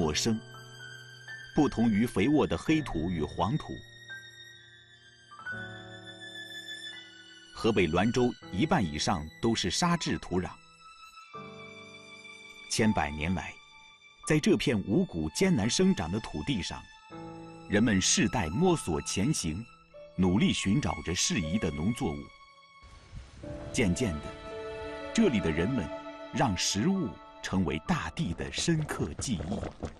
陌生，不同于肥沃的黑土与黄土。河北滦州一半以上都是沙质土壤。千百年来，在这片五谷艰难生长的土地上，人们世代摸索前行，努力寻找着适宜的农作物。渐渐的，这里的人们让食物成为大地的深刻记忆。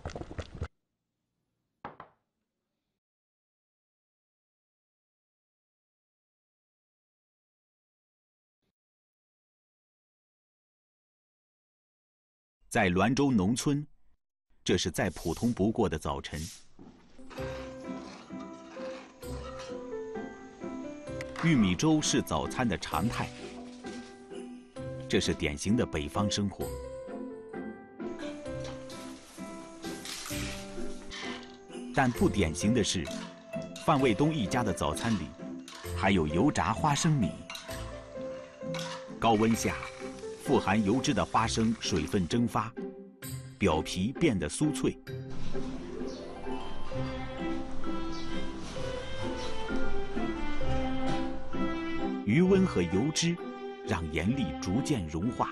在滦州农村，这是再普通不过的早晨。玉米粥是早餐的常态，这是典型的北方生活。但不典型的是，范卫东一家的早餐里还有油炸花生米。高温下，富含油脂的花生水分蒸发，表皮变得酥脆。余温和油脂让盐粒逐渐融化。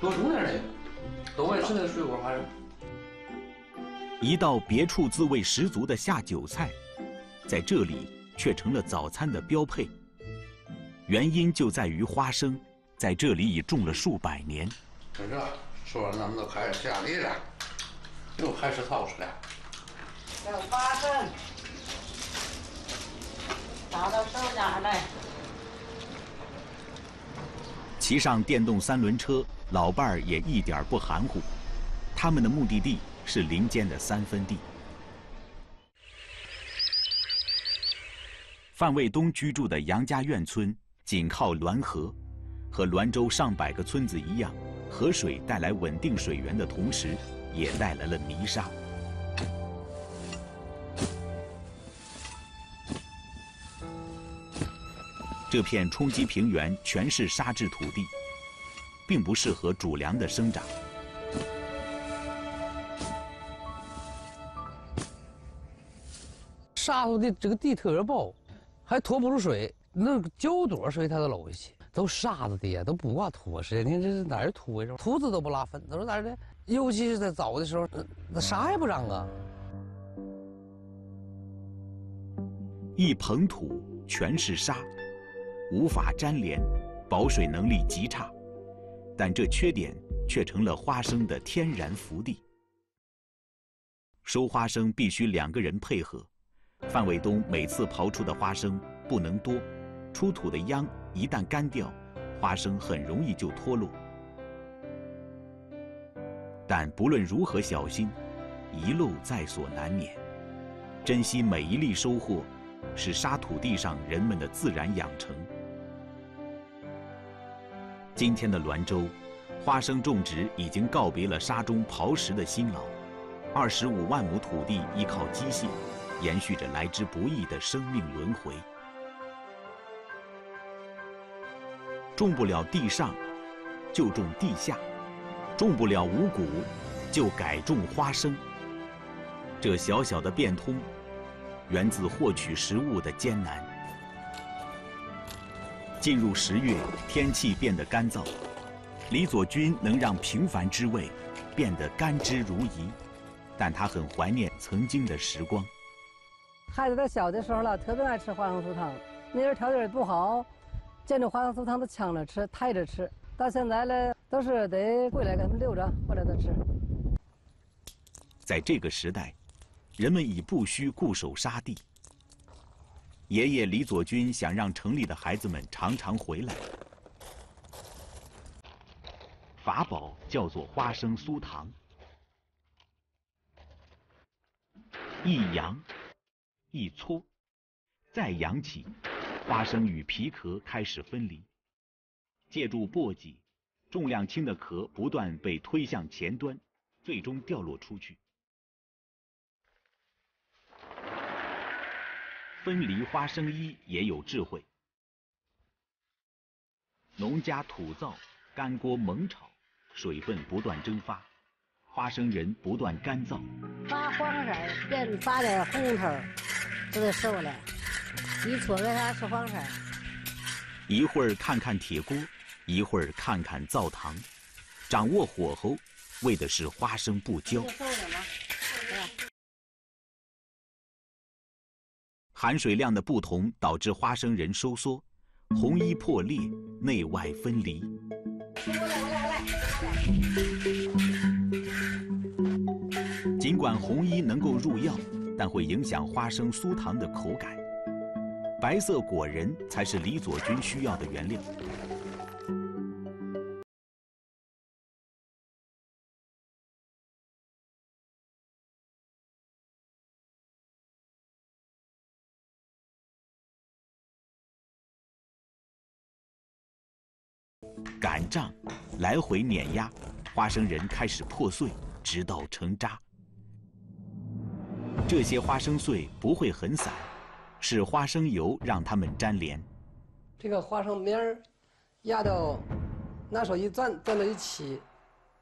多煮点这个，等我吃那水果花生。一道别处滋味十足的下酒菜，在这里却成了早餐的标配。原因就在于花生。在这里已种了数百年。是啊，说完咱们都开始下地了，又开始操持了。这花生打到手哪来？骑上电动三轮车，老伴儿也一点不含糊。他们的目的地是临涧的三分地。范卫东居住的杨家院村紧靠滦河。和滦州上百个村子一样，河水带来稳定水源的同时，也带来了泥沙。这片冲积平原全是沙质土地，并不适合主粮的生长。沙头的这个地特别薄，还拖不住水，那浇多水它都搂回去。都沙子地呀，都不挂土似的。你这是哪儿土啊？土子都不拉粪，都是哪儿的？尤其是在早的时候，那啥也不长啊。一捧土全是沙，无法粘连，保水能力极差，但这缺点却成了花生的天然福地。收花生必须两个人配合，范卫东每次刨出的花生不能多。出土的秧一旦干掉，花生很容易就脱落。但不论如何小心，遗漏在所难免。珍惜每一粒收获，是沙土地上人们的自然养成。今天的滦州，花生种植已经告别了沙中刨食的辛劳，25万亩土地依靠机械，延续着来之不易的生命轮回。种不了地上，就种地下；种不了五谷，就改种花生。这小小的变通，源自获取食物的艰难。进入10月，天气变得干燥，李佐军能让平凡之味变得甘之如饴，但他很怀念曾经的时光。孩子在小的时候了，特别爱吃花生酥汤，那时候条件也不好。见着花生酥汤都抢着吃，抬着吃，到现在呢，都是得过来给他们留着，过来再吃。在这个时代，人们已不需固守沙地。爷爷李佐军想让城里的孩子们常常回来。法宝叫做花生酥糖，一扬，一搓，再扬起。花生与皮壳开始分离，借助簸箕，重量轻的壳不断被推向前端，最终掉落出去。分离花生衣也有智慧，农家土灶、干锅猛炒，水分不断蒸发，花生仁不断干燥。发花生仁变发点红头，这就熟了。你搓个啥是黄色？一会儿看看铁锅，一会儿看看灶膛，掌握火候，为的是花生不焦。含水量的不同导致花生仁收缩，红衣破裂，内外分离。 尽管红衣能够入药，但会影响花生酥糖的口感。白色果仁才是李佐君需要的原料。擀胀，来回碾压，花生仁开始破碎，直到成渣。 这些花生碎不会很散，是花生油让它们粘连。这个花生面儿压到，拿手一攥，攥到一起，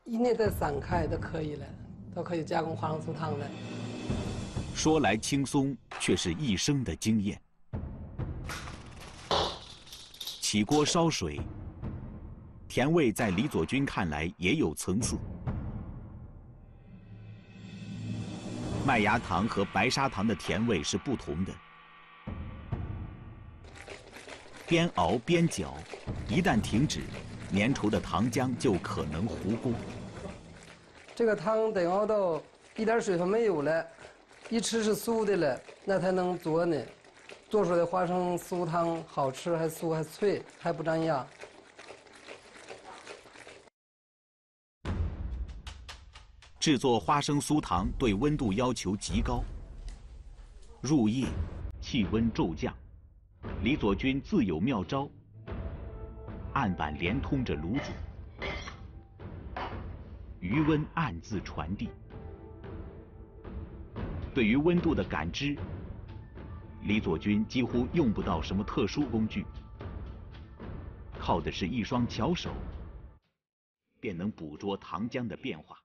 一捏再散开都可以了，都可以加工花生酥汤了。说来轻松，却是一生的经验。起锅烧水，甜味在李佐君看来也有层次。 麦芽糖和白砂糖的甜味是不同的。边熬边搅，一旦停止，粘稠的糖浆就可能糊锅。这个汤得熬到一点水分没有了，一吃是酥的了，那才能做呢。做出来的花生酥汤好吃，还酥还脆，还不粘牙。 制作花生酥糖对温度要求极高。入夜，气温骤降，李佐君自有妙招。案板连通着炉子，余温暗自传递。对于温度的感知，李佐君几乎用不到什么特殊工具，靠的是一双巧手，便能捕捉糖浆的变化。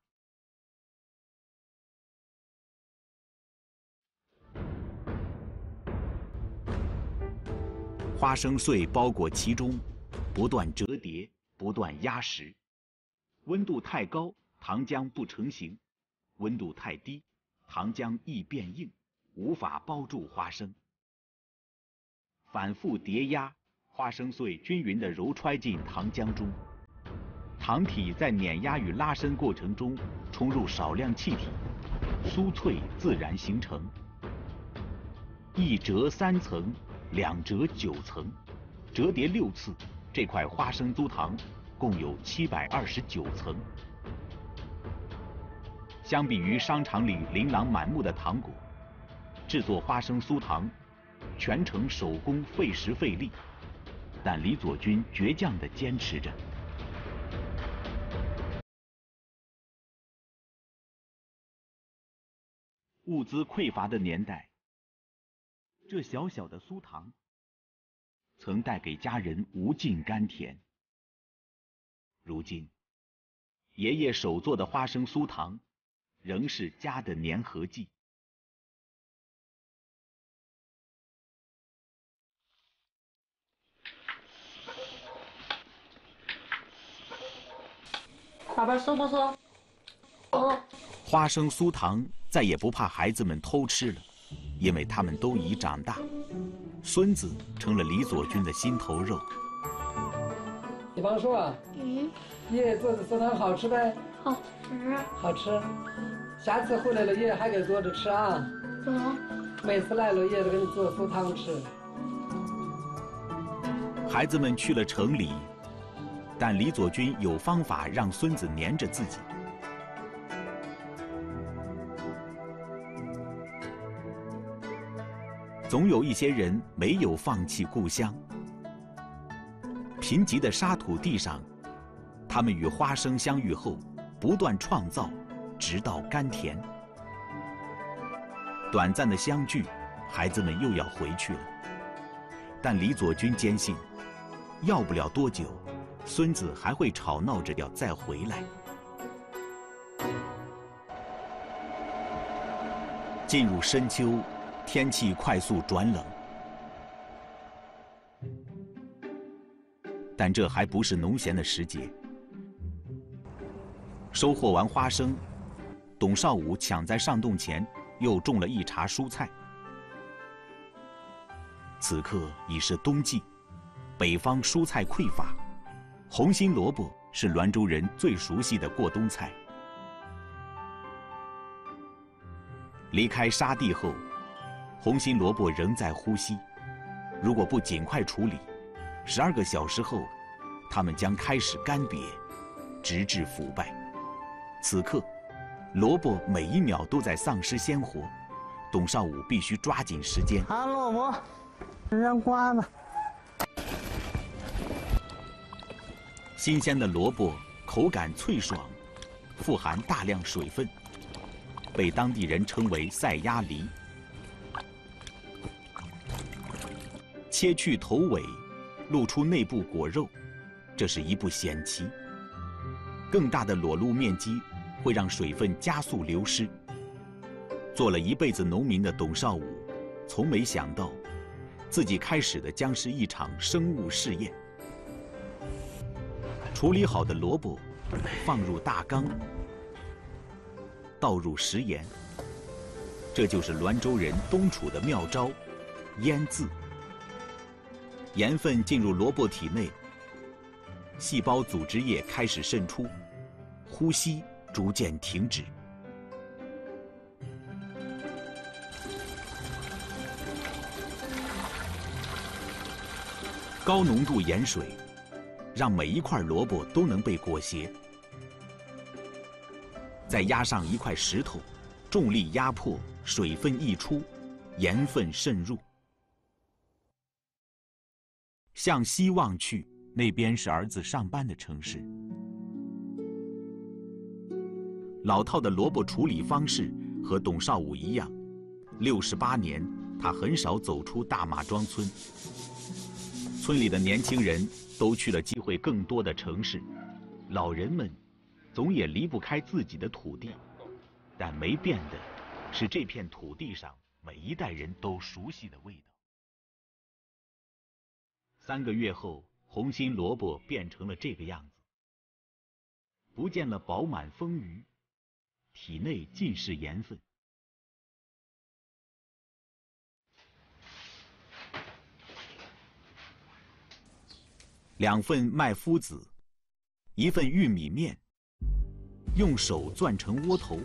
花生碎包裹其中，不断折叠，不断压实。温度太高，糖浆不成形；温度太低，糖浆易变硬，无法包住花生。反复叠压，花生碎均匀地揉揣进糖浆中。糖体在碾压与拉伸过程中冲入少量气体，酥脆自然形成。一折三层。 两折9层，折叠6次，这块花生酥糖共有729层。相比于商场里琳琅满目的糖果，制作花生酥糖全程手工费时费力，但李佐君倔强地坚持着。 物资匮乏的年代。 这小小的酥糖，曾带给家人无尽甘甜。如今，爷爷手做的花生酥糖，仍是家的粘合剂。宝贝酥不酥？哦。花生酥糖再也不怕孩子们偷吃了。 因为他们都已长大，孙子成了李佐君的心头肉。你帮说啊，爷爷做的酥糖好吃呗？好吃，好吃。下次回来了，爷爷还给做着吃啊。嗯。每次来了，爷爷都给你做酥糖吃。孩子们去了城里，但李佐君有方法让孙子黏着自己。 总有一些人没有放弃故乡。贫瘠的沙土地上，他们与花生相遇后，不断创造，直到甘甜。短暂的相聚，孩子们又要回去了。但李佐君坚信，要不了多久，孙子还会吵闹着要再回来。进入深秋，天气快速转冷。但这还不是农闲的时节。收获完花生，董少武抢在上冻前又种了一茬蔬菜。此刻已是冬季，北方蔬菜匮乏，红心萝卜是滦州人最熟悉的过冬菜。 离开沙地后，红心萝卜仍在呼吸。如果不尽快处理，12个小时后，它们将开始干瘪，直至腐败。此刻，萝卜每一秒都在丧失鲜活。董少武必须抓紧时间。啊，萝卜，扔瓜子。新鲜的萝卜口感脆爽，富含大量水分。 被当地人称为“塞鸭梨”。切去头尾，露出内部果肉，这是一步险棋。更大的裸露面积会让水分加速流失。做了一辈子农民的董少武，从没想到，自己开始的将是一场生物试验。处理好的萝卜，放入大缸。 倒入食盐，这就是滦州人冬储的妙招——腌渍。盐分进入萝卜体内，细胞组织液开始渗出，呼吸逐渐停止。高浓度盐水让每一块萝卜都能被裹挟。 再压上一块石头，重力压迫，水分溢出，盐分渗入。向西望去，那边是儿子上班的城市。老套的萝卜处理方式和董少武一样，68年他很少走出大马庄村。村里的年轻人都去了机会更多的城市，老人们 总也离不开自己的土地，但没变的是这片土地上每一代人都熟悉的味道。3个月后，红心萝卜变成了这个样子，不见了饱满丰腴，体内尽是盐分。2份麦麸子，1份玉米面， 用手攥成窝头，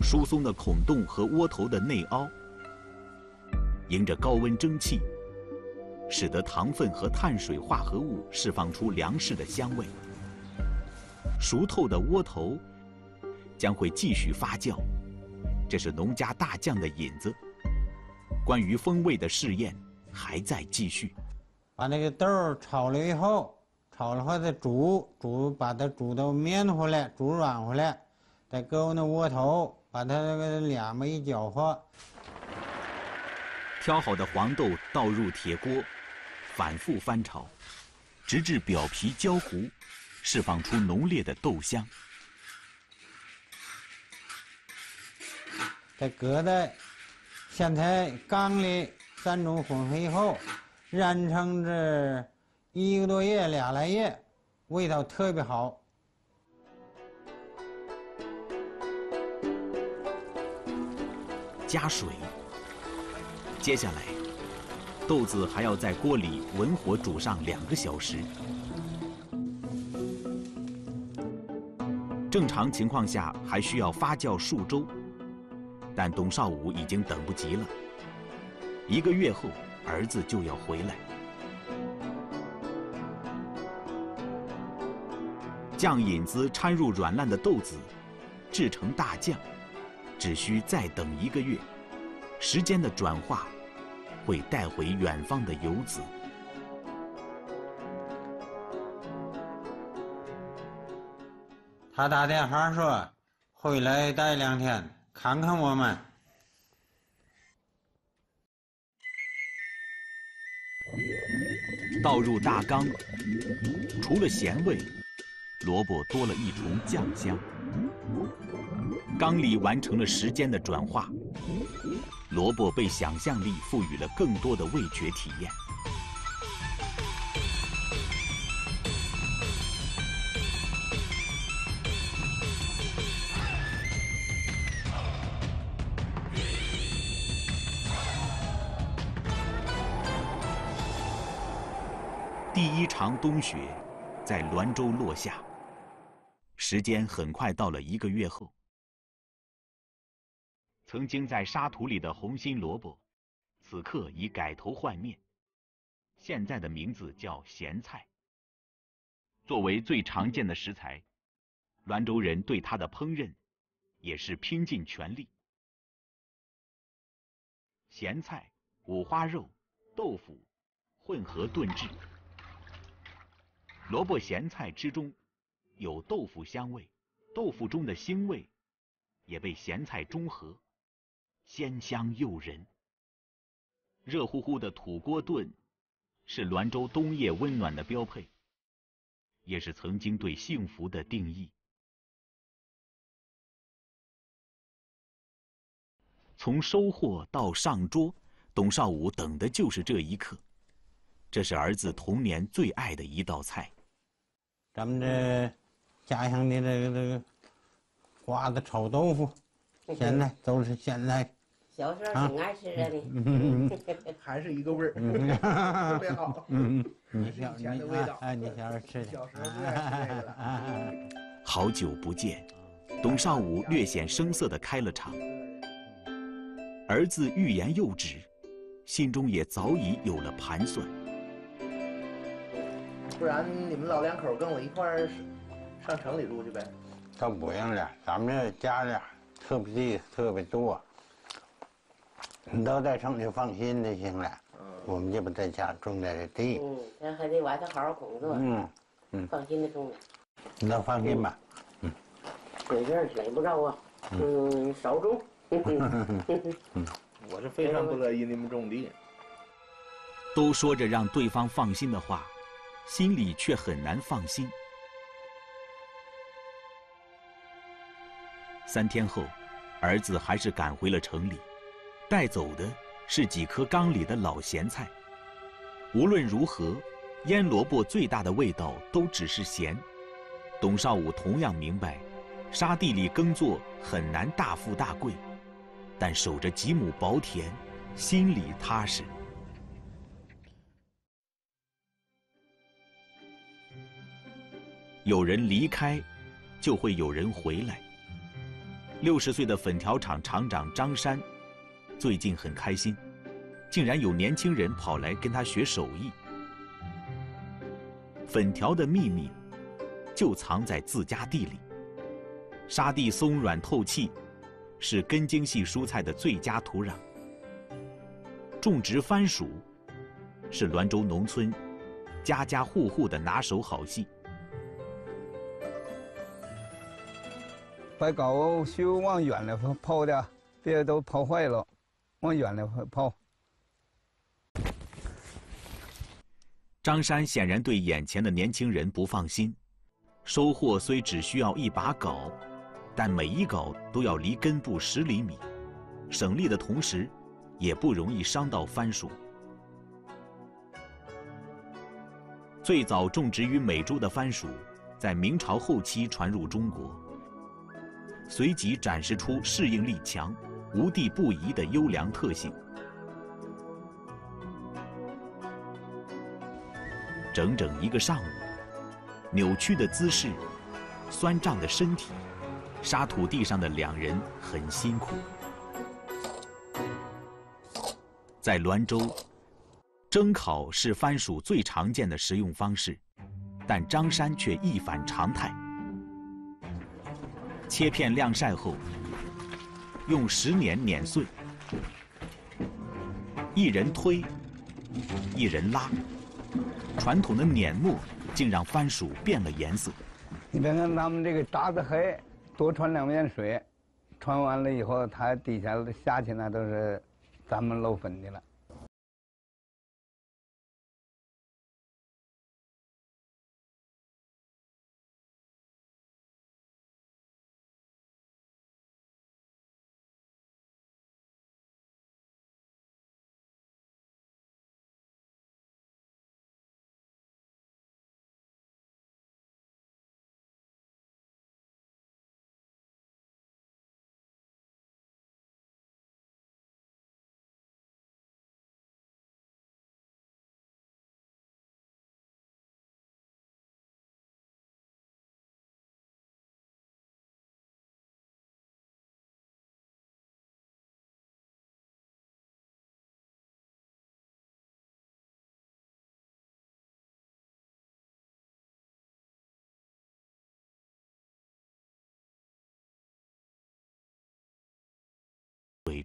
疏松的孔洞和窝头的内凹，迎着高温蒸汽，使得糖分和碳水化合物释放出粮食的香味。熟透的窝头将会继续发酵，这是农家大酱的引子。关于风味的试验还在继续。 把那个豆炒了以后，炒了后再煮，把它煮到面回来，煮软回来，再搁那窝头，把它那个两边一搅和。挑好的黄豆倒入铁锅，反复翻炒，直至表皮焦糊，释放出浓烈的豆香。再搁在现在缸里3种混合以后， 染成这1个多月、2来月，味道特别好。加水，接下来豆子还要在锅里文火煮上2个小时。正常情况下还需要发酵数周，但董少武已经等不及了。1个月后， 儿子就要回来。酱引子掺入软烂的豆子，制成大酱，只需再等1个月。时间的转化，会带回远方的游子。他打电话说，回来待2天，看看我们。 倒入大缸，除了咸味，萝卜多了一重酱香。缸里完成了时间的转化，萝卜被想象力赋予了更多的味觉体验。 第一场冬雪在滦州落下，时间很快到了1个月后。曾经在沙土里的红心萝卜，此刻已改头换面，现在的名字叫咸菜。作为最常见的食材，滦州人对它的烹饪也是拼尽全力。咸菜、五花肉、豆腐混合炖制。 萝卜咸菜之中有豆腐香味，豆腐中的腥味也被咸菜中和，鲜香诱人。热乎乎的土锅炖是滦州冬夜温暖的标配，也是曾经对幸福的定义。从收获到上桌，董少武等的就是这一刻。这是儿子童年最爱的一道菜。 咱们这家乡的这个瓜子炒豆腐，咸菜都是咸菜。小时候挺爱吃的呢，还是一个味儿，特别好。你小时候哎，你小时候吃的，小时候最爱吃这个了。好久不见，董少武略显生涩的开了场。儿子欲言又止，心中也早已有了盘算。 不然你们老两口跟我一块儿上城里住去呗？倒不用了，咱们这家里特别地特别多，你都在城里放心就行了。嗯，我们这不在家种点这地。嗯，咱还得晚上好好工作。放心的种。你倒放心吧。嗯，有事儿累不着啊。嗯，少种。我是非常不乐意你们种地。都说着让对方放心的话。 心里却很难放心。3天后，儿子还是赶回了城里，带走的是几颗缸里的老咸菜。无论如何，腌萝卜最大的味道都只是咸。董少武同样明白，沙地里耕作很难大富大贵，但守着几亩薄田，心里踏实。 有人离开，就会有人回来。60岁的粉条厂厂长张山，最近很开心，竟然有年轻人跑来跟他学手艺。粉条的秘密，就藏在自家地里。沙地松软透气，是根茎系蔬菜的最佳土壤。种植番薯，是滦州农村家家户户的拿手好戏。 把高粱往远了抛的，别都抛坏了，往远了抛。张山显然对眼前的年轻人不放心，收获虽只需要一把镐，但每一镐都要离根部10厘米，省力的同时，也不容易伤到番薯。最早种植于美洲的番薯，在明朝后期传入中国。 随即展示出适应力强、无地不宜的优良特性。整整1个上午，扭曲的姿势，酸胀的身体，沙土地上的两人很辛苦。在滦州，蒸烤是番薯最常见的食用方式，但张山却一反常态。 切片晾晒后，用石碾碾碎，一人推，一人拉。传统的碾磨竟让番薯变了颜色。你看看咱们这个渣子黑，多穿2遍水，穿完了以后，它底下下去那都是咱们漏粉的了。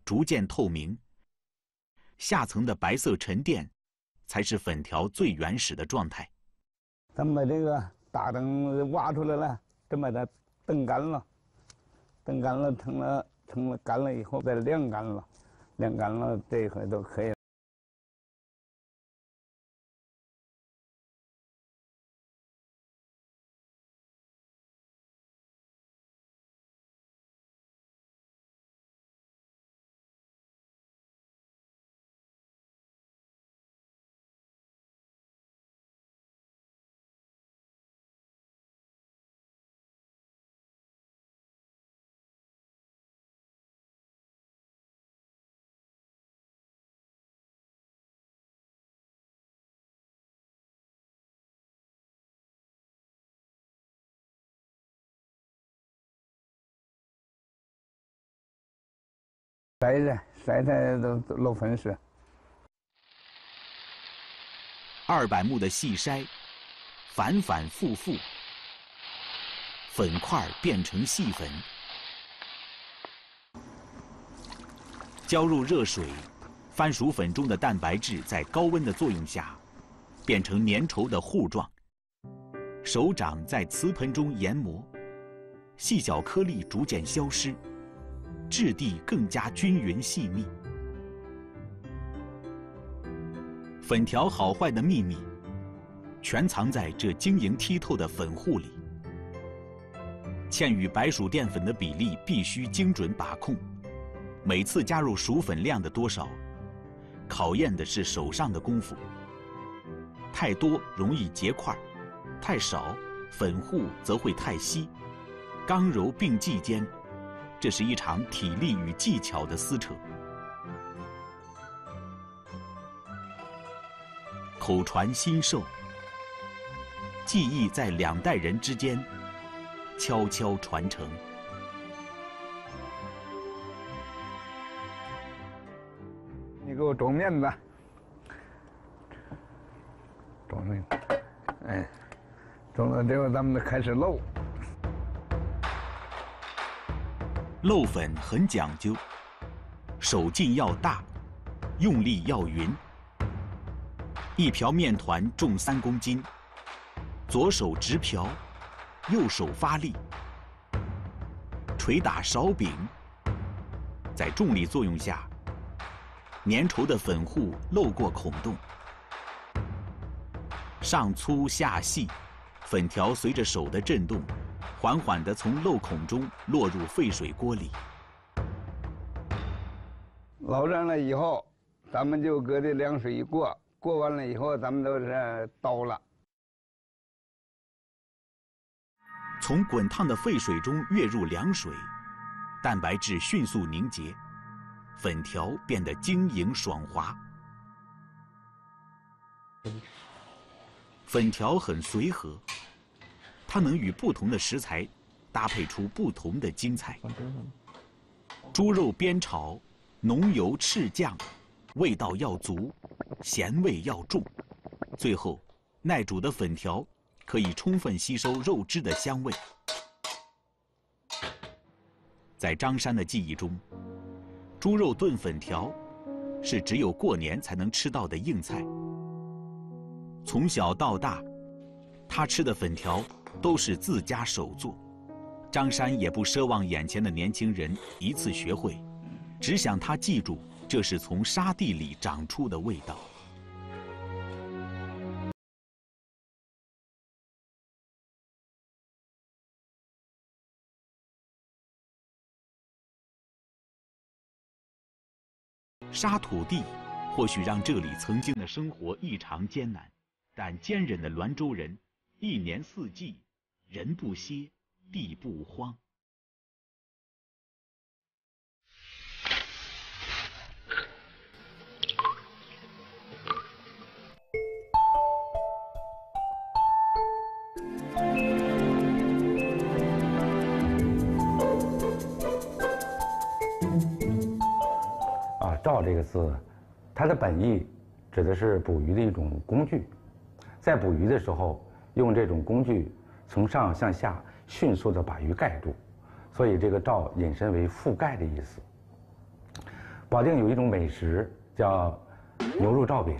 逐渐透明，下层的白色沉淀才是粉条最原始的状态。咱们把这个大灯挖出来了，咱把它冻干了，冻干了成了干了以后再晾干了，晾干了这一回都可以了。 晒着晒着都漏粉水。200目的细筛，反反复复，粉块变成细粉，浇入热水，番薯粉中的蛋白质在高温的作用下，变成粘稠的糊状。手掌在瓷盆中研磨，细小颗粒逐渐消失。 质地更加均匀细密。粉条好坏的秘密，全藏在这晶莹剔透的粉糊里。芡与白薯淀粉的比例必须精准把控，每次加入薯粉量的多少，考验的是手上的功夫。太多容易结块，太少粉糊则会太稀。刚柔并济间。 这是一场体力与技巧的撕扯。口传心授，技艺在2代人之间悄悄传承。你给我煮面吧，煮面，哎，煮了之后咱们就开始漏。 漏粉很讲究，手劲要大，用力要匀。一瓢面团重3公斤，左手执瓢，右手发力，捶打勺柄。在重力作用下，粘稠的粉糊漏过孔洞，上粗下细，粉条随着手的震动。 缓缓地从漏孔中落入沸水锅里。捞上来以后，咱们就搁这凉水一过，过完了以后，咱们都是倒了。从滚烫的沸水中跃入凉水，蛋白质迅速凝结，粉条变得晶莹爽滑。粉条很随和。 它能与不同的食材搭配出不同的精彩。猪肉煸炒，浓油赤酱，味道要足，咸味要重。最后，耐煮的粉条可以充分吸收肉汁的香味。在张山的记忆中，猪肉炖粉条是只有过年才能吃到的硬菜。从小到大，他吃的粉条。 都是自家手做，张山也不奢望眼前的年轻人一次学会，只想他记住这是从沙地里长出的味道。沙土地或许让这里曾经的生活异常艰难，但坚韧的滦州人一年四季。 人不歇，地不荒。啊，照这个字，它的本意指的是捕鱼的一种工具，在捕鱼的时候用这种工具。 从上向下迅速地把鱼盖住，所以这个罩引申为覆盖的意思。保定有一种美食叫牛肉罩饼，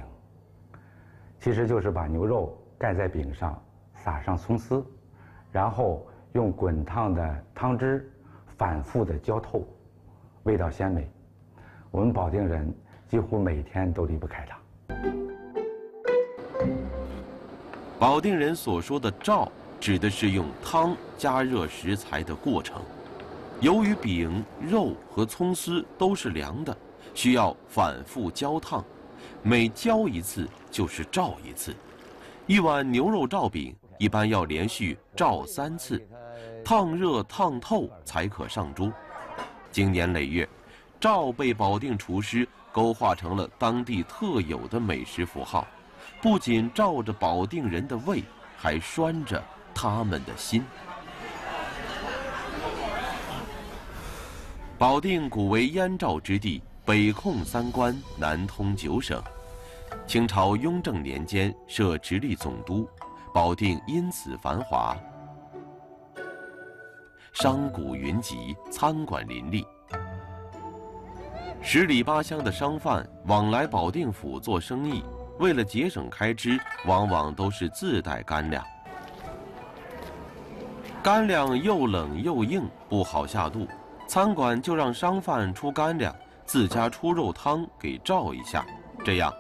其实就是把牛肉盖在饼上，撒上葱丝，然后用滚烫的汤汁反复的浇透，味道鲜美。我们保定人几乎每天都离不开它。保定人所说的“罩”，指的是用汤加热食材的过程。由于饼、肉和葱丝都是凉的，需要反复浇烫，每浇一次就是罩一次。一碗牛肉罩饼一般要连续罩3次，烫热烫透才可上桌。经年累月，罩被保定厨师勾画成了当地特有的美食符号，不仅罩着保定人的胃，还拴着他们的心。 保定古为燕赵之地，北控三关，南通9省。清朝雍正年间设直隶总督，保定因此繁华，商贾云集，餐馆林立。10里8乡的商贩往来保定府做生意，为了节省开支，往往都是自带干粮。干粮又冷又硬，不好下肚。 餐馆就让商贩出干粮，自家出肉汤给罩一下，这样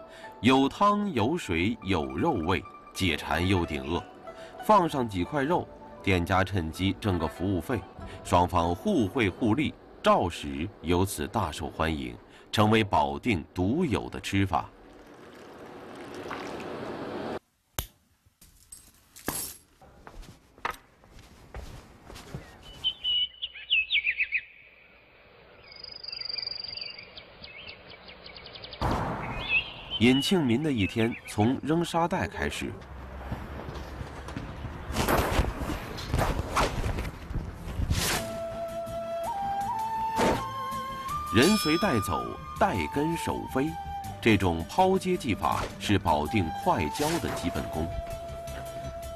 有汤有水有肉味，解馋又顶饿。放上几块肉，店家趁机挣个服务费，双方互惠互利，罩食由此大受欢迎，成为保定独有的吃法。尹庆民的一天从扔沙袋开始。人随袋走，袋跟手飞，这种抛接技法是保定快椒的基本功。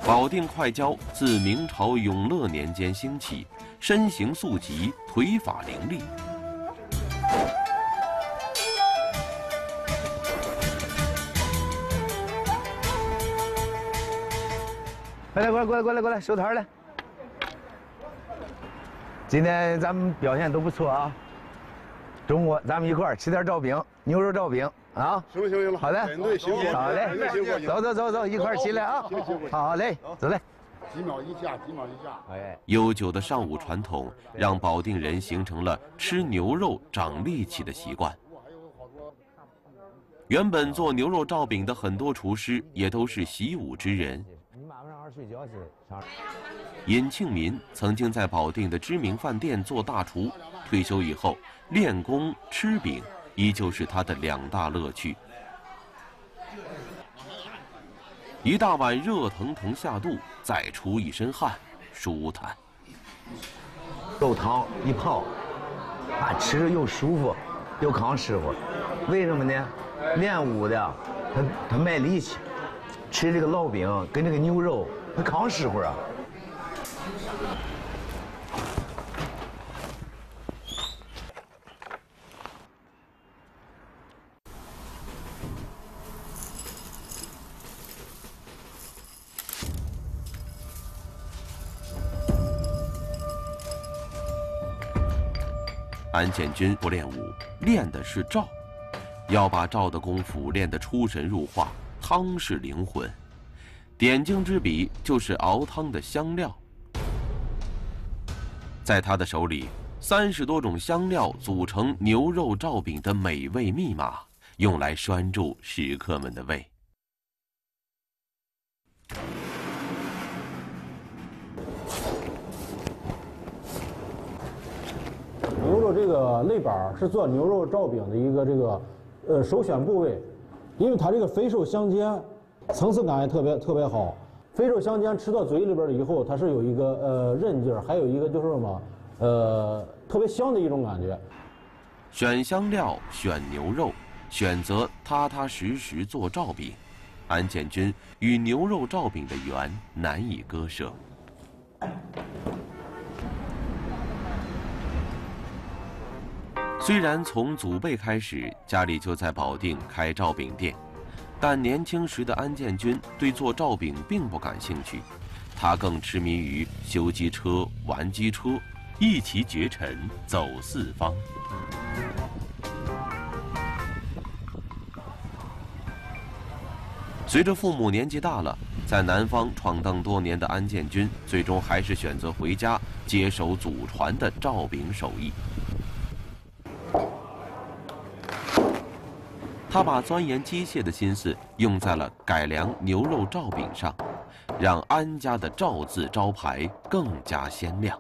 保定快椒自明朝永乐年间兴起，身形素疾，腿法伶俐。 过来，收摊来。今天咱们表现都不错啊。中午咱们一块儿吃点罩饼，牛肉罩饼啊。行了。好嘞。好嘞。走，一块儿起来啊。好嘞，走嘞。几秒一下。哎。悠久的上午传统，让保定人形成了吃牛肉长力气的习惯。 原本做牛肉罩饼的很多厨师也都是习武之人。尹庆民曾经在保定的知名饭店做大厨，退休以后练功吃饼依旧是他的2大乐趣。一大碗热腾腾下肚，再出一身汗，舒坦。肉汤一泡，啊，吃着又舒服，又扛师傅，为什么呢？ 练武的，他卖力气，吃这个烙饼跟这个牛肉，他扛实乎啊。安建军不练武，练的是罩。 要把罩的功夫练得出神入化，汤是灵魂，点睛之笔就是熬汤的香料。在他的手里，30多种香料组成牛肉罩饼的美味密码，用来拴住食客们的胃。牛肉这个肋板是做牛肉罩饼的一个首选部位，因为它这个肥瘦相间，层次感也特别好。肥瘦相间吃到嘴里边以后，它是有一个韧劲儿，还有一个就是什么特别香的一种感觉。选香料，选牛肉，选择踏踏实实做罩饼，安建军与牛肉罩饼的缘难以割舍。虽然从祖辈开始，家里就在保定开烙饼店，但年轻时的安建军对做烙饼并不感兴趣，他更痴迷于修机车、玩机车，一骑绝尘走四方。 随着父母年纪大了，在南方闯荡多年的安建军，最终还是选择回家接手祖传的烙饼手艺。他把钻研机械的心思用在了改良牛肉烙饼上，让安家的“烙”字招牌更加鲜亮。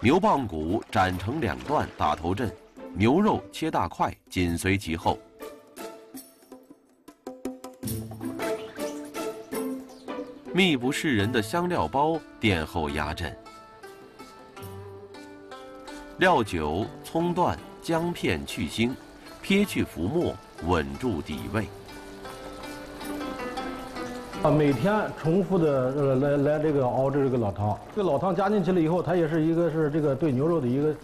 牛棒骨斩成两段打头阵，牛肉切大块紧随其后。 密不示人的香料包殿后压阵，料酒、葱段、姜片去腥，撇去浮沫，稳住底味。啊，每天重复的来熬制这个老汤，这个老汤加进去了以后，它也是一个是这个对牛肉的一个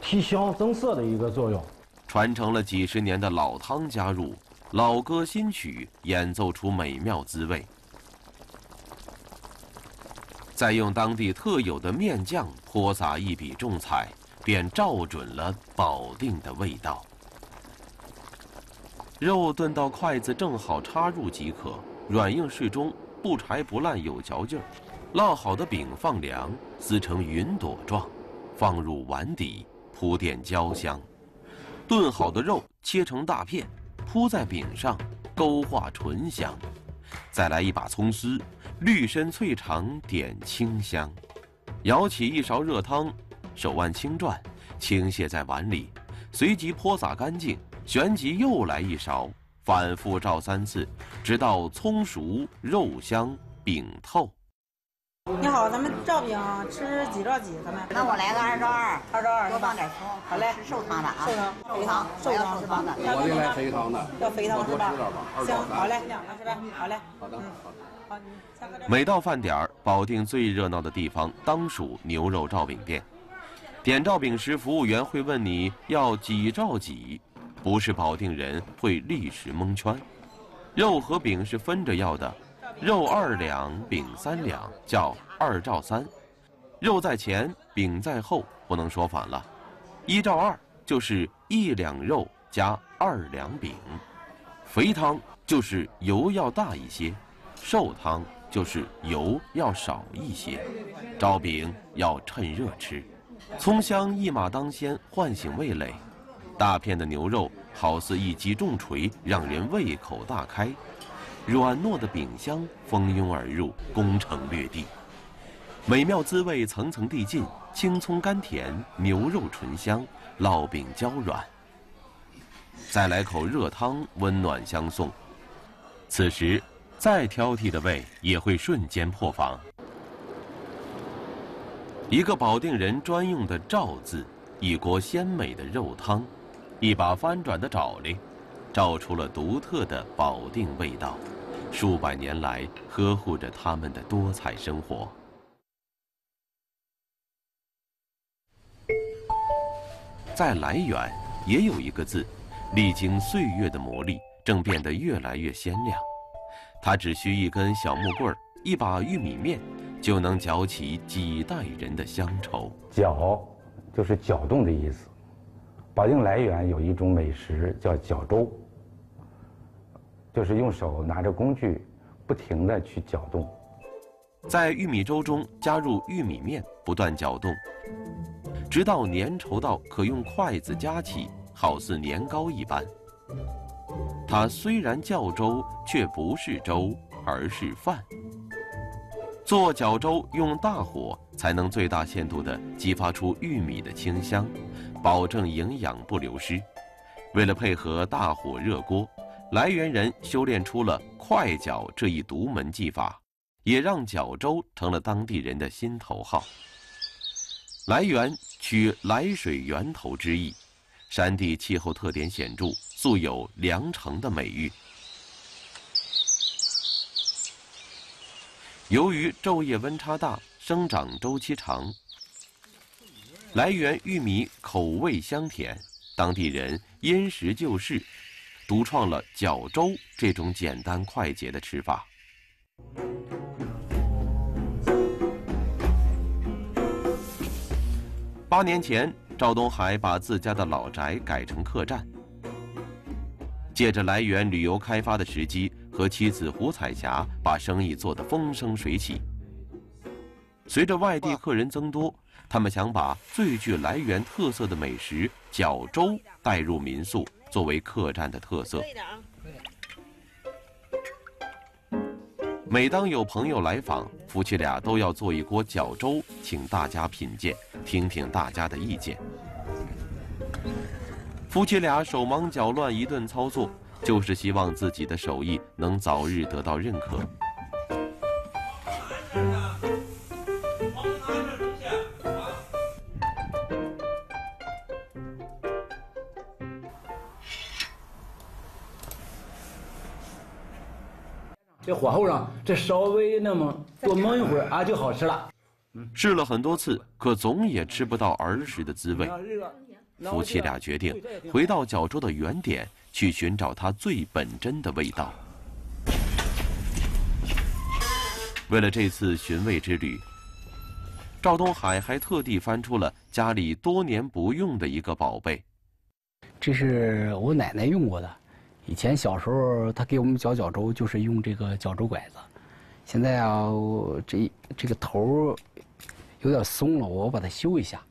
提香增色的一个作用。传承了几十年的老汤加入，老歌新曲演奏出美妙滋味。 再用当地特有的面酱泼洒一笔重彩，便照准了保定的味道。肉炖到筷子正好插入即可，软硬适中，不柴不烂，有嚼劲儿。烙好的饼放凉，撕成云朵状，放入碗底，铺垫焦香。炖好的肉切成大片，铺在饼上，勾画醇香。再来一把葱丝。 绿参脆肠点清香，舀起一勺热汤，手腕轻转，倾泻在碗里，随即泼洒干净，旋即又来一勺，反复照三次，直到葱熟、肉香、饼透。你好，咱们烙饼吃几照几？咱们那我来个2照2，多放点葱。好嘞，吃瘦汤的啊，肥汤，瘦汤是吧？我这来肥汤的，要肥汤是吧？行，好嘞，两个是吧？好嘞，好的，好的。 每到饭点儿，保定最热闹的地方当属牛肉烙饼店。点烙饼时，服务员会问你要几照几，不是保定人会立时蒙圈。肉和饼是分着要的，肉2两，饼3两，叫2照3。肉在前，饼在后，不能说反了。1照2就是1两肉加2两饼。肥汤就是油要大一些。 瘦汤就是油要少一些，烙饼要趁热吃，葱香一马当先，唤醒味蕾。大片的牛肉好似一击重锤，让人胃口大开。软糯的饼香蜂拥而入，攻城略地，美妙滋味层层递进。青葱甘甜，牛肉醇香，烙饼娇软。再来口热汤，温暖相送。此时。 再挑剔的胃也会瞬间破防。一个保定人专用的“烙”字，一锅鲜美的肉汤，一把翻转的找哩，照出了独特的保定味道，数百年来呵护着他们的多彩生活。在来源也有一个字，历经岁月的磨砺，正变得越来越鲜亮。 他只需一根小木棍儿，一把玉米面，就能搅起几代人的乡愁。搅，就是搅动的意思。保定涞源有一种美食叫搅粥，就是用手拿着工具，不停地去搅动。在玉米粥中加入玉米面，不断搅动，直到粘稠到可用筷子夹起，好似年糕一般。 它虽然叫粥，却不是粥，而是饭。做搅粥用大火，才能最大限度地激发出玉米的清香，保证营养不流失。为了配合大火热锅，涞源人修炼出了快搅这一独门技法，也让搅粥成了当地人的心头好。涞源取涞水源头之意。 山地气候特点显著，素有“凉城”的美誉。由于昼夜温差大，生长周期长，来源玉米口味香甜，当地人因时就势，独创了搅粥这种简单快捷的吃法。 8年前，赵东海把自家的老宅改成客栈，借着来源旅游开发的时机，和妻子胡彩霞把生意做得风生水起。随着外地客人增多，他们想把最具来源特色的美食搅粥带入民宿，作为客栈的特色。每当有朋友来访， 夫妻俩都要做一锅搅粥，请大家品鉴，听听大家的意见。夫妻俩手忙脚乱，一顿操作，就是希望自己的手艺能早日得到认可。这火候上，这稍微那么多焖一会儿啊，就好吃了。试了很多次，可总也吃不到儿时的滋味。夫妻俩决定回到搅粥的原点，去寻找它最本真的味道。为了这次寻味之旅，赵东海还特地翻出了家里多年不用的一个宝贝。这是我奶奶用过的。 以前小时候，他给我们搅粥，就是用这个搅粥拐子。现在啊，这个头有点松了，我把它修一下。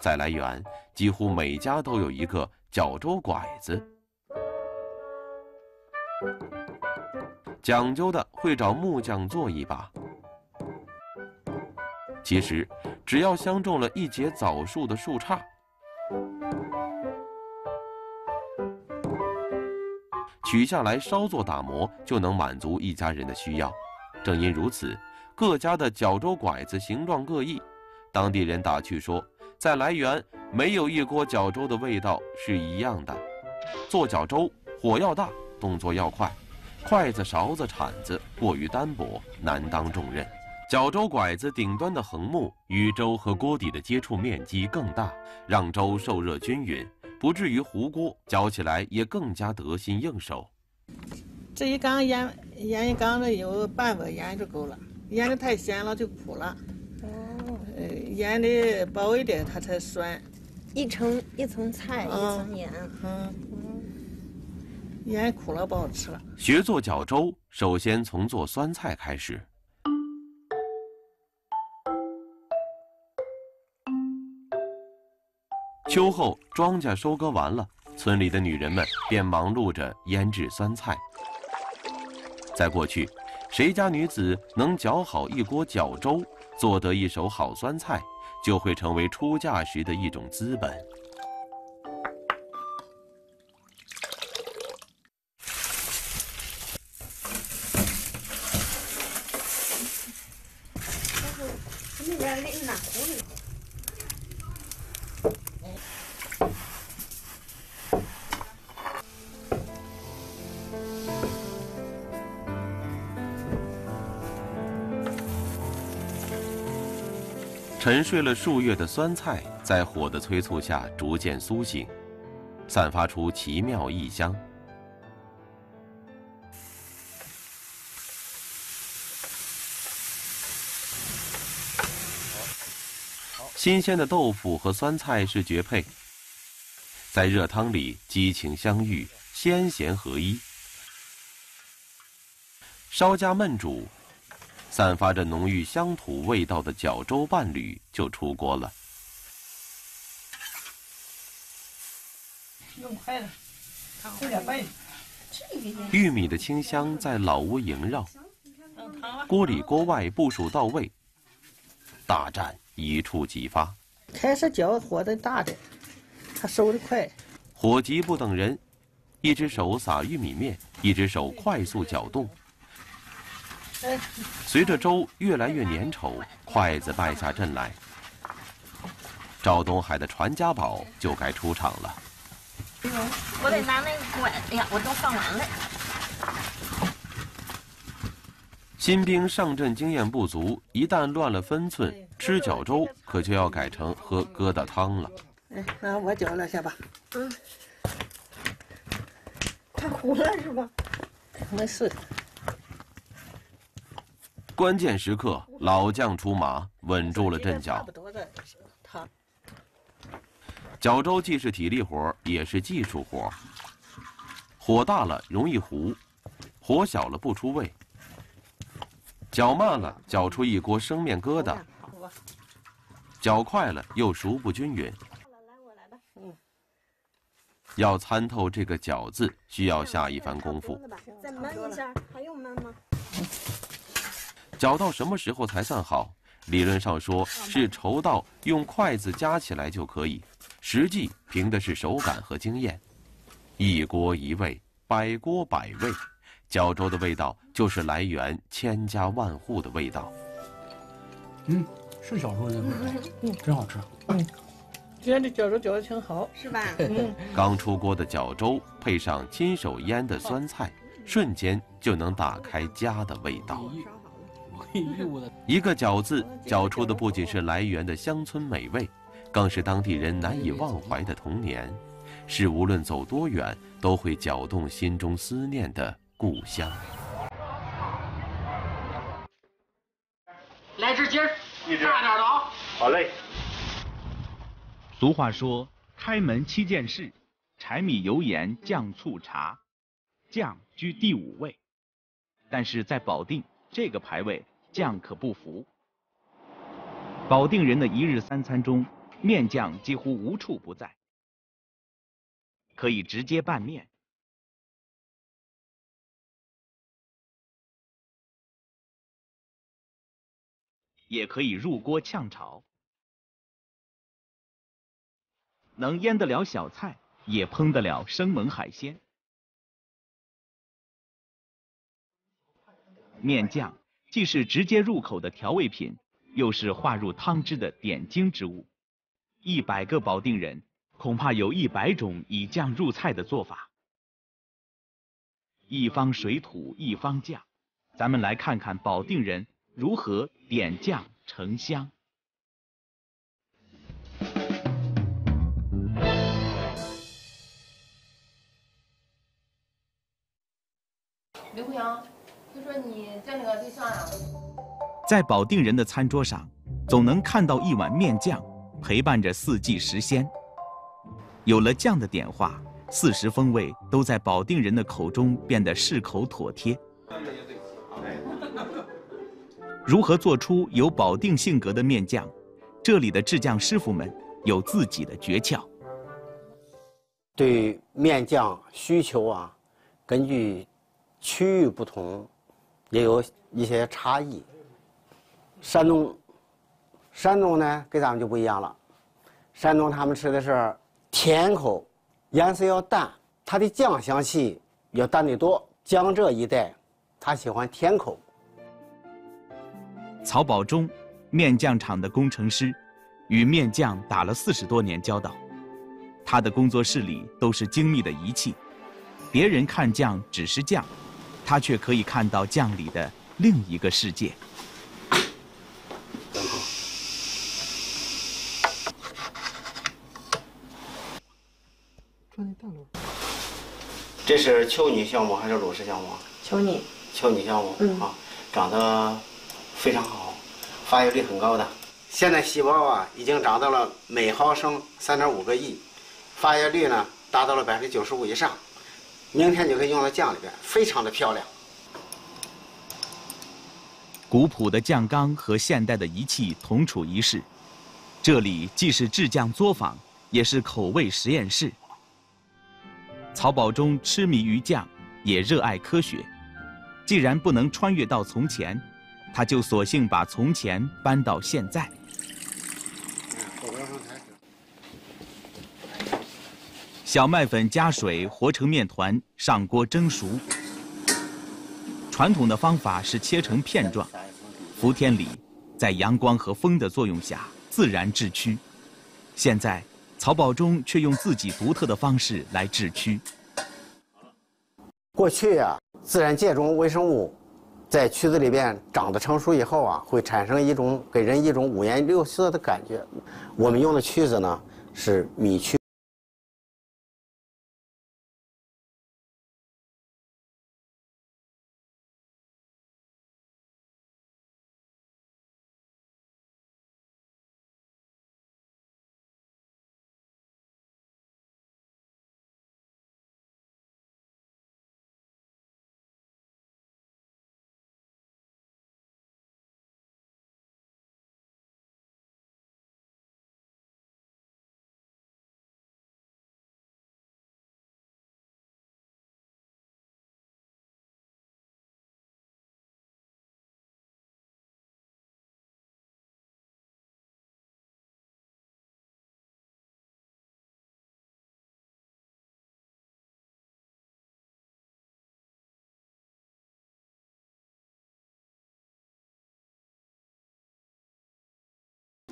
在来源，几乎每家都有一个搅粥拐子。讲究的会找木匠做一把。 其实，只要相中了一节枣树的树杈，取下来稍作打磨，就能满足一家人的需要。正因如此，各家的搅粥拐子形状各异。当地人打趣说，在来源没有一锅搅粥的味道是一样的。做搅粥火要大，动作要快，筷子、勺子、铲子过于单薄，难当重任。 搅粥拐子顶端的横木与粥和锅底的接触面积更大，让粥受热均匀，不至于糊锅，搅起来也更加得心应手。这一缸腌一缸的有半个腌就够了，腌的太咸了就苦了。哦，腌的薄一点它才酸。一层一层菜，一层盐。腌苦了不好吃了。学做搅粥，首先从做酸菜开始。 秋后，庄稼收割完了，村里的女人们便忙碌着腌制酸菜。在过去，谁家女子能搅好一锅搅粥，做得一手好酸菜，就会成为出嫁时的一种资本。那边那哪壶里？ 沉睡了数月的酸菜，在火的催促下逐渐苏醒，散发出奇妙异香。新鲜的豆腐和酸菜是绝配，在热汤里激情相遇，鲜咸合一。稍加焖煮， 散发着浓郁乡土味道的搅粥伴侣就出锅了。用筷子，有点笨。玉米的清香在老屋萦绕，锅里锅外部署到位，大战一触即发。开始搅火的大的，它收的快。火急不等人，一只手撒玉米面，一只手快速搅动。 随着粥越来越粘稠，筷子败下阵来，赵东海的传家宝就该出场了。我得拿那个拐子呀，我都放完了。新兵上阵经验不足，一旦乱了分寸，吃饺粥可就要改成喝疙瘩汤了。哎，那我搅两下吧。嗯。它糊了是吧？没事。关键时刻，老将出马，稳住了阵脚。饺粥既是体力活，也是技术活。火大了容易糊，火小了不出味。 搅慢了，搅出一锅生面疙瘩；搅快了，又熟不均匀。要参透这个“搅”字，需要下一番功夫。再焖一下，还用焖吗？搅到什么时候才算好？理论上说是稠到用筷子夹起来就可以，实际凭的是手感和经验。一锅一味，百锅百味。 饺粥的味道就是来源千家万户的味道。嗯，是饺粥的味道，真好吃。嗯，今天这饺粥搅得挺好，是吧？嗯。刚出锅的饺粥配上亲手腌的酸菜，瞬间就能打开家的味道。一个“饺”字，搅出的不仅是来源的乡村美味，更是当地人难以忘怀的童年，是无论走多远都会搅动心中思念的。 故乡，来只鸡儿，一只大点的啊！好嘞。俗话说，开门七件事，柴米油盐酱醋茶，酱居第五位。但是在保定，这个排位酱可不符。保定人的一日三餐中，面酱几乎无处不在，可以直接拌面。 也可以入锅炝炒，能腌得了小菜，也烹得了生猛海鲜。面酱既是直接入口的调味品，又是化入汤汁的点睛之物。100个保定人，恐怕有100种以酱入菜的做法。一方水土一方酱，咱们来看看保定人。 如何点酱成香？刘姑娘，就说你这个对象呀，在保定人的餐桌上，总能看到一碗面酱陪伴着四季时鲜。有了酱的点化，40风味都在保定人的口中变得适口妥帖。 如何做出有保定性格的面酱？这里的制酱师傅们有自己的诀窍。对面酱需求啊，根据区域不同，也有一些差异。山东呢，跟咱们就不一样了。山东他们吃的是甜口，颜色要淡，它的酱香气要淡得多。江浙一带，他喜欢甜口。 曹保忠，面酱厂的工程师，与面酱打了40多年交道。他的工作室里都是精密的仪器，别人看酱只是酱，他却可以看到酱里的另一个世界。这是秋泥酵母还是鲁氏酵母？秋泥酵母，嗯啊，长得。 非常好，发育率很高的。现在细胞啊已经长到了每毫升 3.5个亿，发育率呢达到了95%以上。明天就可以用到酱里边，非常的漂亮。古朴的酱缸和现代的仪器同处一室，这里既是制酱作坊，也是口味实验室。曹保忠痴迷于酱，也热爱科学。既然不能穿越到从前。 他就索性把从前搬到现在。小麦粉加水和成面团，上锅蒸熟。传统的方法是切成片状，伏天里，在阳光和风的作用下自然制曲。现在，曹保忠却用自己独特的方式来制曲。过去呀、自然界中微生物。在曲子里边长得成熟以后啊，会产生一种给人一种五颜六色的感觉。我们用的曲子呢是米曲。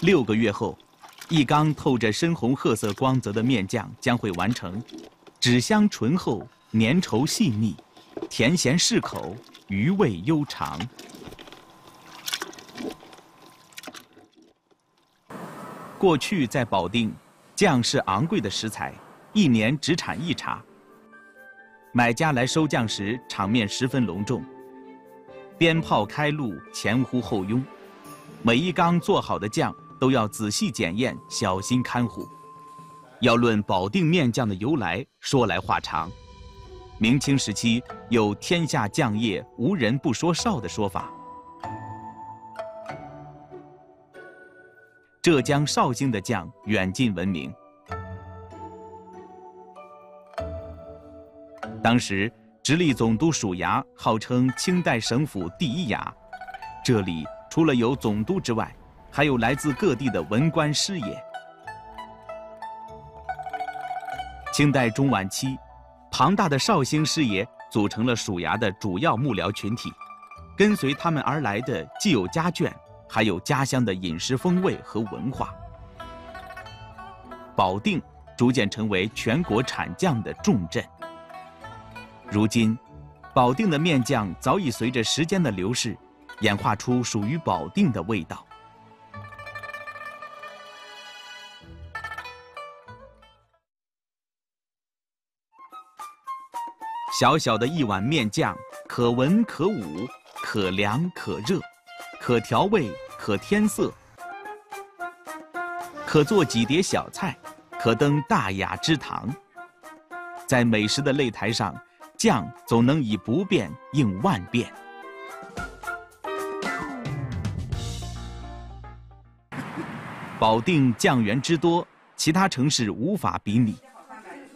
6个月后，一缸透着深红褐色光泽的面酱将会完成，纸香醇厚，粘稠细腻，甜咸适口，余味悠长。过去在保定，酱是昂贵的食材，一年只产一茬。买家来收酱时，场面十分隆重，鞭炮开路，前呼后拥，每一缸做好的酱。 都要仔细检验，小心看护。要论保定面酱的由来，说来话长。明清时期有“天下酱业无人不说绍”的说法。浙江绍兴的酱远近闻名。当时直隶总督署衙号称清代省府第一衙，这里除了有总督之外， 还有来自各地的文官师爷。清代中晚期，庞大的绍兴师爷组成了署衙的主要幕僚群体，跟随他们而来的既有家眷，还有家乡的饮食风味和文化。保定逐渐成为全国产酱的重镇。如今，保定的面酱早已随着时间的流逝，演化出属于保定的味道。 小小的一碗面酱，可文可武，可凉可热，可调味可添色，可做几碟小菜，可登大雅之堂。在美食的擂台上，酱总能以不变应万变。保定酱园之多，其他城市无法比拟。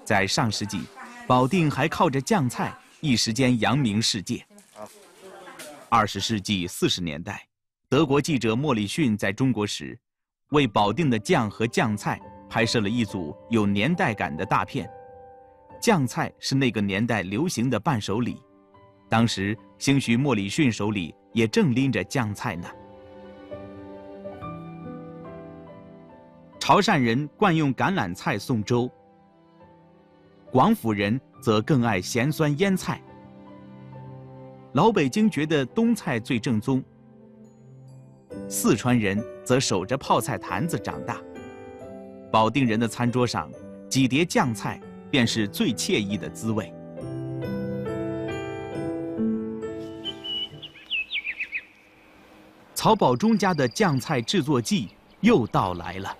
在上世纪， 保定还靠着酱菜一时间扬名世界。20世纪40年代，德国记者莫里逊在中国时，为保定的酱和酱菜拍摄了一组有年代感的大片。酱菜是那个年代流行的伴手礼，当时兴许莫里逊手里也正拎着酱菜呢。潮汕人惯用橄榄菜送粥。 广府人则更爱咸酸腌菜，老北京觉得冬菜最正宗，四川人则守着泡菜坛子长大。保定人的餐桌上，几碟酱菜便是最惬意的滋味。曹宝忠家的酱菜制作季又到来了，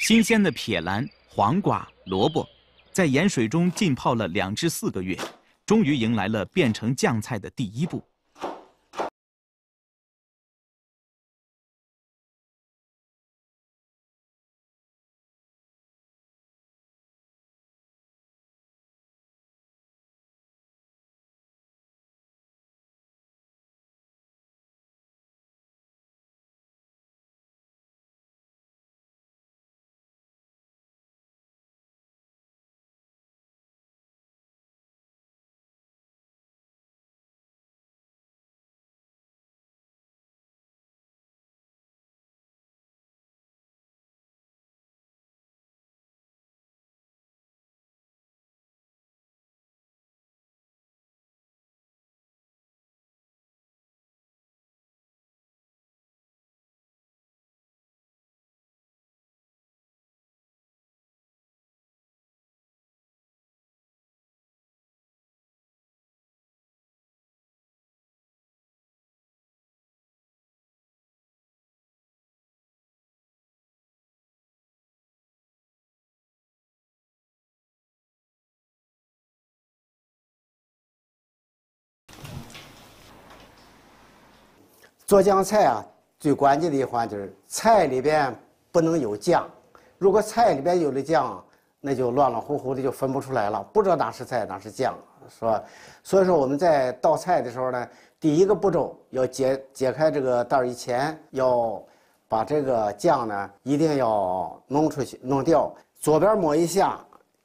新鲜的撇兰、 黄瓜、萝卜，在盐水中浸泡了2至4个月，终于迎来了变成酱菜的第一步。做酱菜啊，最关键的一环就是菜里边不能有酱。如果菜里边有了酱，那就乱乱糊糊的，就分不出来了，不知道哪是菜哪是酱，是吧？所以说我们在倒菜的时候呢，第一个步骤要解开这个袋儿以前，要把这个酱呢一定要弄出去弄掉，左边抹一下，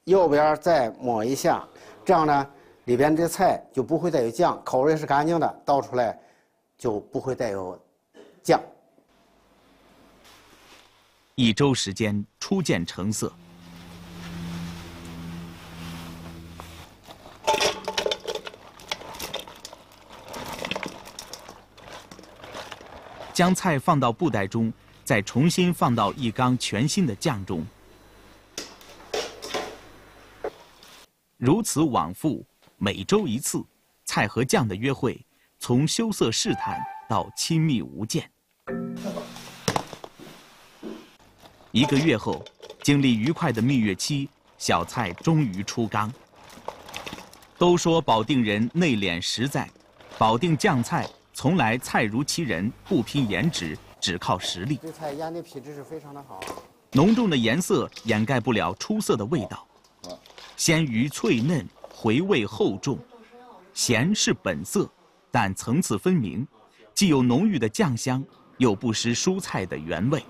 右边再抹一下，这样呢里边这菜就不会再有酱，口味是干净的，倒出来就不会再有酱。一周时间初见成色。 将菜放到布袋中，再重新放到一缸全新的酱中，如此往复，每周一次，菜和酱的约会从羞涩试探到亲密无间。一个月后，经历愉快的蜜月期，小菜终于出缸。都说保定人内敛实在，保定酱菜。 从来菜如其人，不拼颜值，只靠实力。这菜腌的皮质是非常的好，浓重的颜色掩盖不了出色的味道。鲜鱼脆嫩，回味厚重。咸是本色，但层次分明，既有浓郁的酱香，又不失蔬菜的原味。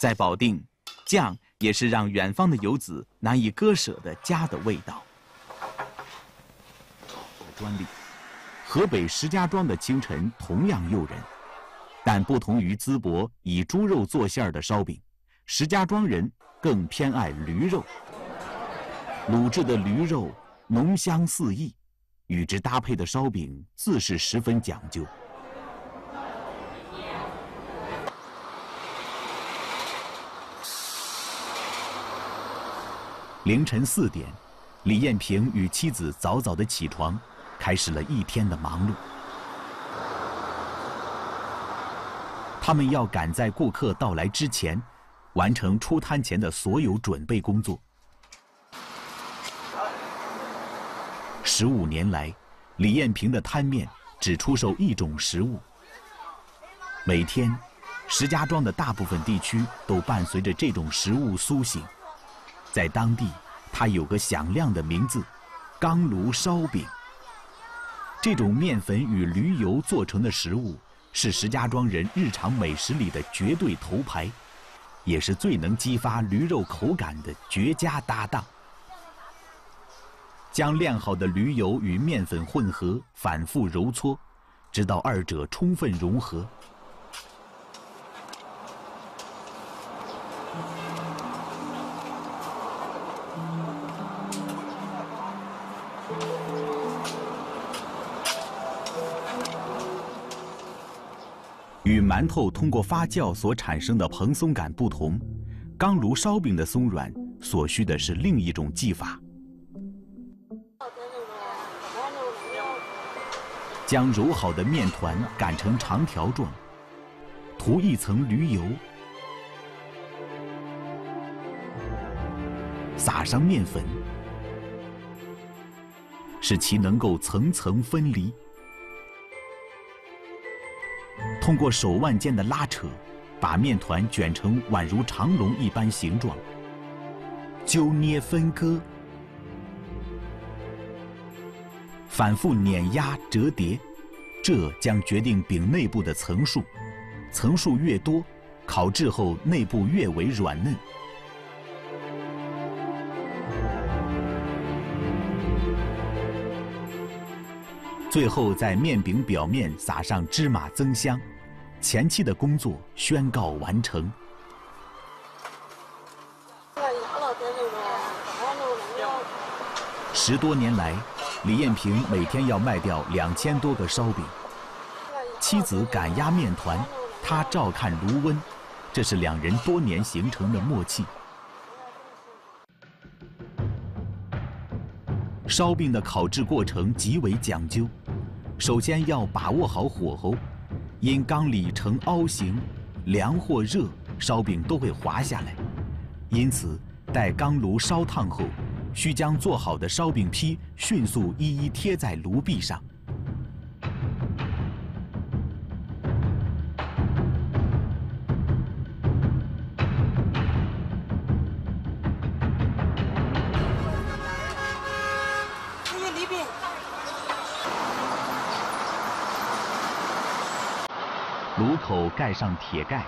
在保定，酱也是让远方的游子难以割舍的家的味道。 专利，河北石家庄的清晨同样诱人，但不同于淄博以猪肉做馅儿的烧饼，石家庄人更偏爱驴肉。卤制的驴肉浓香四溢，与之搭配的烧饼自是十分讲究。凌晨4点，李艳萍与妻子早早的起床。 开始了一天的忙碌，他们要赶在顾客到来之前，完成出摊前的所有准备工作。15年来，李艳萍的摊面只出售一种食物。每天，石家庄的大部分地区都伴随着这种食物苏醒，在当地，它有个响亮的名字——钢炉烧饼。 这种面粉与驴油做成的食物，是石家庄人日常美食里的绝对头牌，也是最能激发驴肉口感的绝佳搭档。将晾好的驴油与面粉混合，反复揉搓，直到二者充分融合。与馒头通过发酵所产生的蓬松感不同，钢炉烧饼的松软所需的是另一种技法。将揉好的面团擀成长条状，涂一层驴油，撒上面粉，使其能够层层分离。 通过手腕间的拉扯，把面团卷成宛如长龙一般形状，揪捏分割，反复碾压折叠，这将决定饼内部的层数。层数越多，烤制后内部越为软嫩。 最后，在面饼表面撒上芝麻增香，前期的工作宣告完成。10多年来，李艳萍每天要卖掉2000多个烧饼。妻子擀压面团，他照看炉温，这是两人多年形成的默契。烧饼的烤制过程极为讲究。 首先要把握好火候，因缸里呈凹形，凉或热，烧饼都会滑下来。因此，待钢炉烧烫后，需将做好的烧饼坯迅速一一贴在炉壁上，炉口盖上铁盖。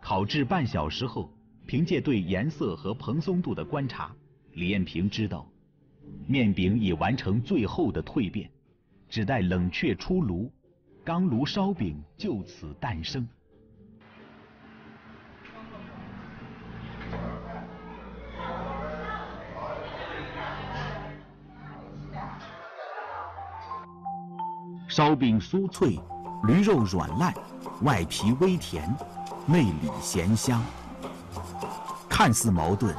烤制半小时后，凭借对颜色和蓬松度的观察，李艳萍知道，面饼已完成最后的蜕变，只待冷却出炉，钢炉烧饼就此诞生。烧饼酥脆，驴肉软烂，外皮微甜。 内里咸香，看似矛盾，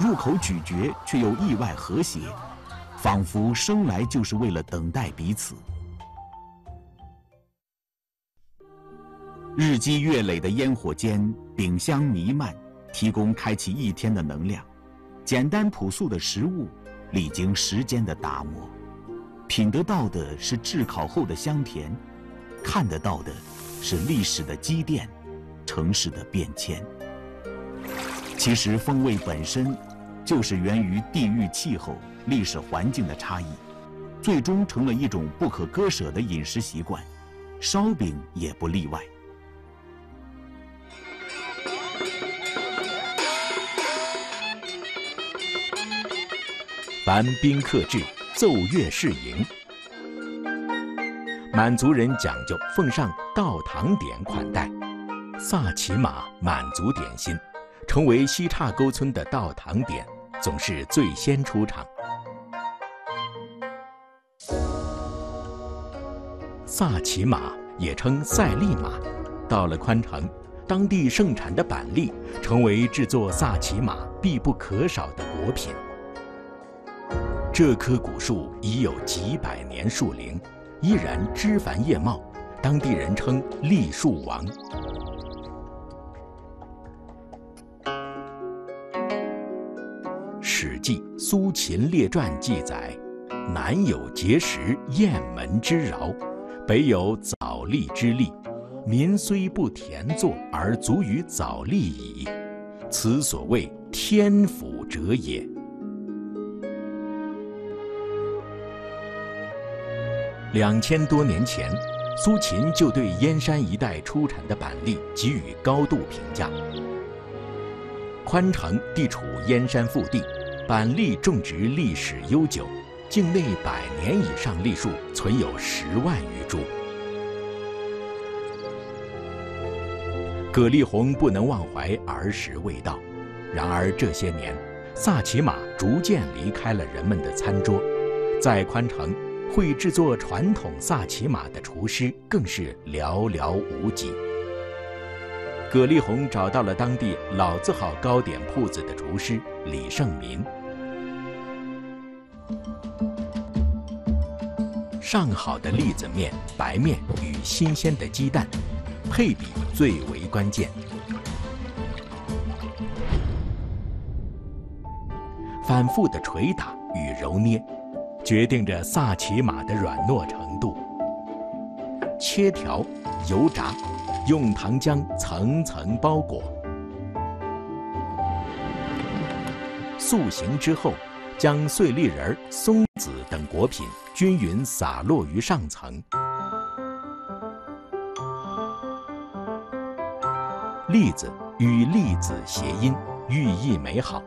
入口咀嚼却又意外和谐，仿佛生来就是为了等待彼此。日积月累的烟火间，饼香弥漫，提供开启一天的能量。简单朴素的食物，历经时间的打磨，品得到的是炙烤后的香甜，看得到的是历史的积淀。 城市的变迁，其实风味本身就是源于地域气候、历史环境的差异，最终成了一种不可割舍的饮食习惯，烧饼也不例外。凡宾客至，奏乐适迎。满族人讲究奉上到堂点款待。 萨其马满族点心，成为西岔沟村的到堂点，总是最先出场。萨其马也称赛利马，到了宽城，当地盛产的板栗成为制作萨其马必不可少的果品。这棵古树已有几百年树龄，依然枝繁叶茂，当地人称“栗树王”。 《史记·苏秦列传》记载：“南有碣石、雁门之饶，北有枣栗之利。民虽不田作，而足与枣栗矣。此所谓天府者也。”2000多年前，苏秦就对燕山一带出产的板栗给予高度评价。宽城地处燕山腹地。 板栗种植历史悠久，境内100年以上栗树存有10万余株。葛丽红不能忘怀儿时味道，然而这些年，萨其马逐渐离开了人们的餐桌。在宽城，会制作传统萨其马的厨师更是寥寥无几。葛丽红找到了当地老字号糕点铺子的厨师。 李胜民，上好的栗子面、白面与新鲜的鸡蛋，配比最为关键。反复的捶打与揉捏，决定着萨其马的软糯程度。切条、油炸，用糖浆层层包裹。 塑形之后，将碎栗仁、松子等果品均匀洒落于上层。栗子与栗子谐音，寓意美好。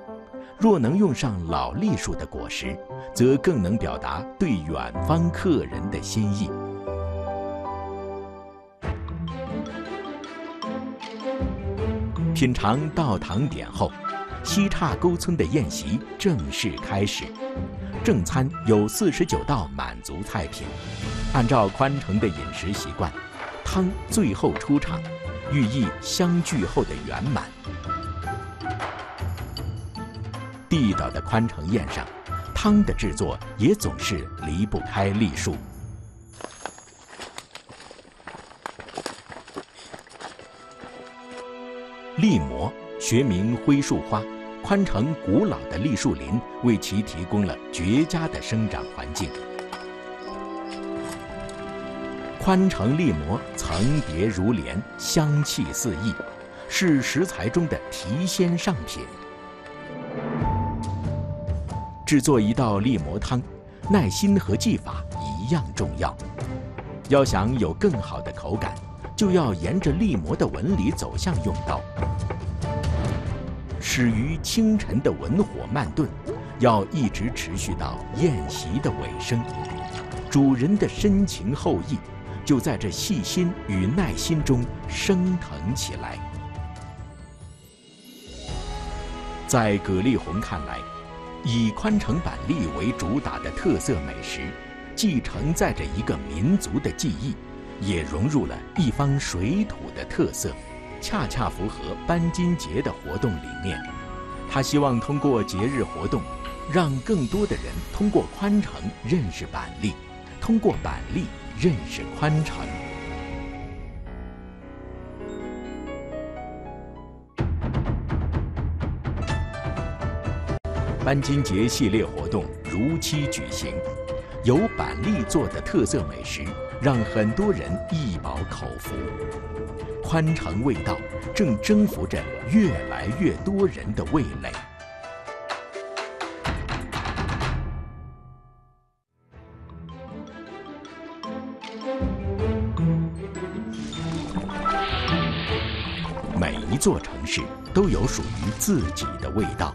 若能用上老栗树的果实，则更能表达对远方客人的心意。 品尝到堂点后，西岔沟村的宴席正式开始。正餐有49道满族菜品，按照宽城的饮食习惯，汤最后出场，寓意相聚后的圆满。地道的宽城宴上，汤的制作也总是离不开栗树。 栗蘑学名灰树花，宽城古老的栗树林为其提供了绝佳的生长环境。宽城栗蘑层叠如帘，香气四溢，是食材中的提鲜上品。制作一道猎魔汤，耐心和技法一样重要。要想有更好的口感，就要沿着猎魔的纹理走向用刀。始于清晨的文火慢炖，要一直持续到宴席的尾声。主人的深情厚谊，就在这细心与耐心中升腾起来。在葛丽红看来，以宽城板栗为主打的特色美食，既承载着一个民族的记忆，也融入了一方水土的特色，恰恰符合班金节的活动理念。他希望通过节日活动，让更多的人通过宽城认识板栗，通过板栗认识宽城。班金节系列活动如期举行，由板栗做的特色美食让很多人一饱口福。宽城味道正征服着越来越多人的味蕾。每一座城市都有属于自己的味道。